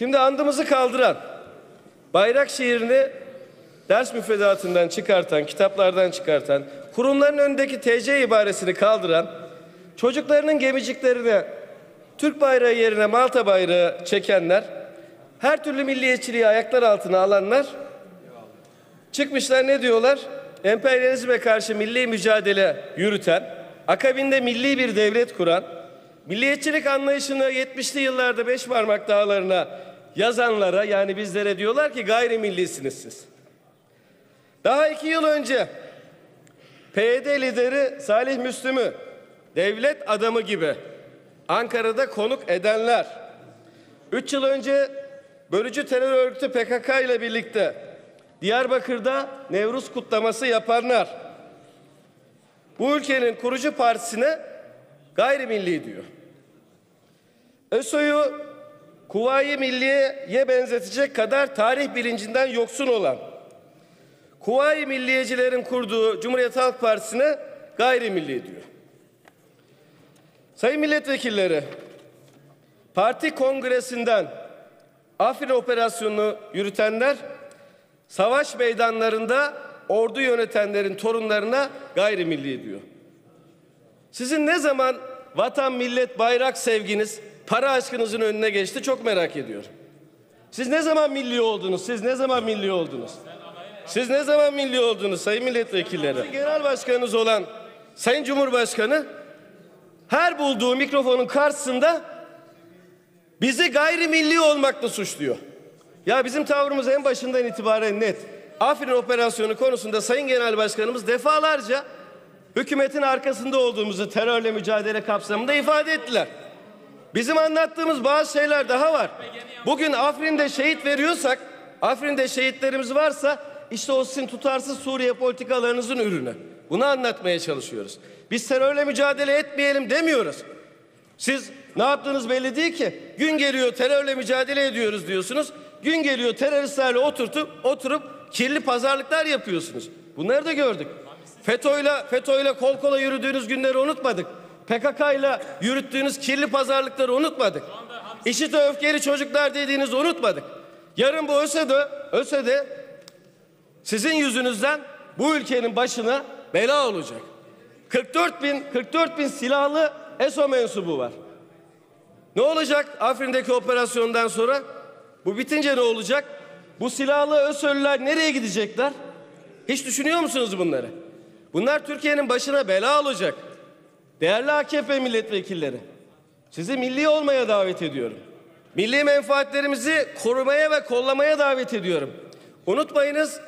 Şimdi andımızı kaldıran, bayrak şiirini ders müfredatından çıkartan, kitaplardan çıkartan, kurumların önündeki TC ibaresini kaldıran, çocuklarının gemiciklerine Türk bayrağı yerine Malta bayrağı çekenler, her türlü milliyetçiliği ayaklar altına alanlar çıkmışlar, ne diyorlar? Emperyalizme karşı milli mücadele yürüten, akabinde milli bir devlet kuran, milliyetçilik anlayışını 70'li yıllarda beş parmak dağlarına yazanlara, yani bizlere diyorlar ki gayrimillisiniz siz. Daha 2 yıl önce PYD lideri Salih Müslüm'ü devlet adamı gibi Ankara'da konuk edenler, 3 yıl önce bölücü terör örgütü PKK ile birlikte Diyarbakır'da Nevruz kutlaması yapanlar, bu ülkenin kurucu partisine gayrimilli diyor. ÖSO'yu Kuvayi Milliye'ye benzetecek kadar tarih bilincinden yoksun olan Kuvayi Milliyecilerin kurduğu Cumhuriyet Halk Partisi'ne gayrimilli diyor. Sayın milletvekilleri, parti kongresinden Afrin operasyonunu yürütenler, savaş meydanlarında ordu yönetenlerin torunlarına gayrimilli diyor. Sizin ne zaman vatan, millet, bayrak sevginiz, para aşkınızın önüne geçti çok merak ediyorum. Siz ne zaman milli oldunuz? Siz ne zaman milli oldunuz? Siz ne zaman milli oldunuz sayın milletvekilleri? Genel başkanınız olan Sayın Cumhurbaşkanı her bulduğu mikrofonun karşısında bizi gayrimilli olmakla suçluyor. Ya bizim tavrımız en başından itibaren net. Afrin operasyonu konusunda Sayın Genel Başkanımız defalarca hükümetin arkasında olduğumuzu terörle mücadele kapsamında ifade ettiler. Bizim anlattığımız bazı şeyler daha var. Bugün Afrin'de şehit veriyorsak, Afrin'de şehitlerimiz varsa işte o sizin tutarsız Suriye politikalarınızın ürünü. Bunu anlatmaya çalışıyoruz. Biz terörle mücadele etmeyelim demiyoruz. Siz ne yaptığınız belli değil ki. Gün geliyor terörle mücadele ediyoruz diyorsunuz. Gün geliyor teröristlerle oturup kirli pazarlıklar yapıyorsunuz. Bunları da gördük. FETÖ'yle kol kola yürüdüğünüz günleri unutmadık. PKK'yla yürüttüğünüz kirli pazarlıkları unutmadık. IŞİD'e öfkeli çocuklar dediğinizi unutmadık. Yarın bu ÖSE'de sizin yüzünüzden bu ülkenin başına bela olacak. 44 bin silahlı ESO mensubu var. Ne olacak Afrin'deki operasyondan sonra? Bu bitince ne olacak? Bu silahlı ÖSO'lüler nereye gidecekler? Hiç düşünüyor musunuz bunları? Bunlar Türkiye'nin başına bela olacak. Değerli AKP milletvekilleri, sizi milli olmaya davet ediyorum. Milli menfaatlerimizi korumaya ve kollamaya davet ediyorum. Unutmayınız,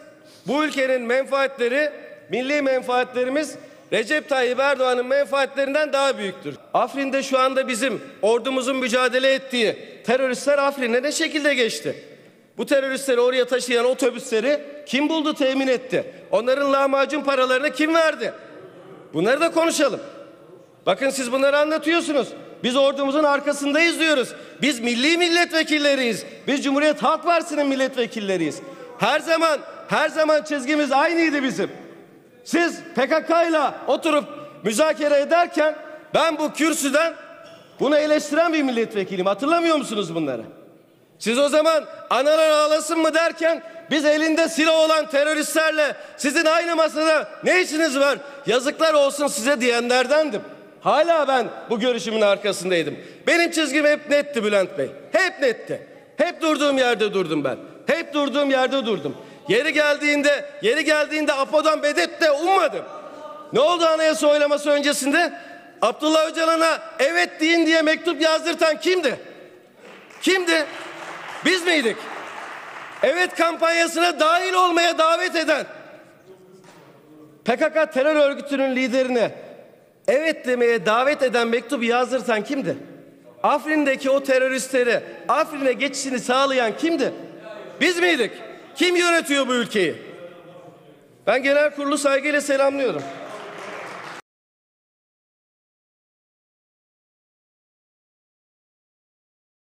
bu ülkenin menfaatleri, milli menfaatlerimiz Recep Tayyip Erdoğan'ın menfaatlerinden daha büyüktür. Afrin'de şu anda bizim ordumuzun mücadele ettiği teröristler Afrin'e ne şekilde geçti? Bu teröristleri oraya taşıyan otobüsleri kim buldu, temin etti? Onların lahmacun paralarını kim verdi? Bunları da konuşalım. Bakın siz bunları anlatıyorsunuz. Biz ordumuzun arkasındayız diyoruz. Biz milli milletvekilleriyiz. Biz Cumhuriyet Halk Partisi'nin milletvekilleriyiz. Her zaman çizgimiz aynıydı bizim. Siz PKK'yla oturup müzakere ederken ben bu kürsüden bunu eleştiren bir milletvekiliyim. Hatırlamıyor musunuz bunları? Siz o zaman analar ağlasın mı derken biz elinde silah olan teröristlerle sizin aynı masada ne işiniz var? Yazıklar olsun size diyenlerdendim. Hala ben bu görüşümün arkasındaydım. Benim çizgim hep netti Bülent Bey. Hep netti. Hep durduğum yerde durdum ben. Hep durduğum yerde durdum. Yeri geldiğinde APO'dan medet de ummadım. Ne oldu anayasa oylaması öncesinde? Abdullah Öcalan'a evet deyin diye mektup yazdırtan kimdi? Kimdi? Biz miydik? Evet kampanyasına dahil olmaya davet eden PKK terör örgütünün liderine evet demeye davet eden mektubu yazdırtan kimdi? Afrin'deki o teröristleri Afrin'e geçişini sağlayan kimdi? Biz miydik? Kim yönetiyor bu ülkeyi? Ben genel kurulu saygıyla selamlıyorum.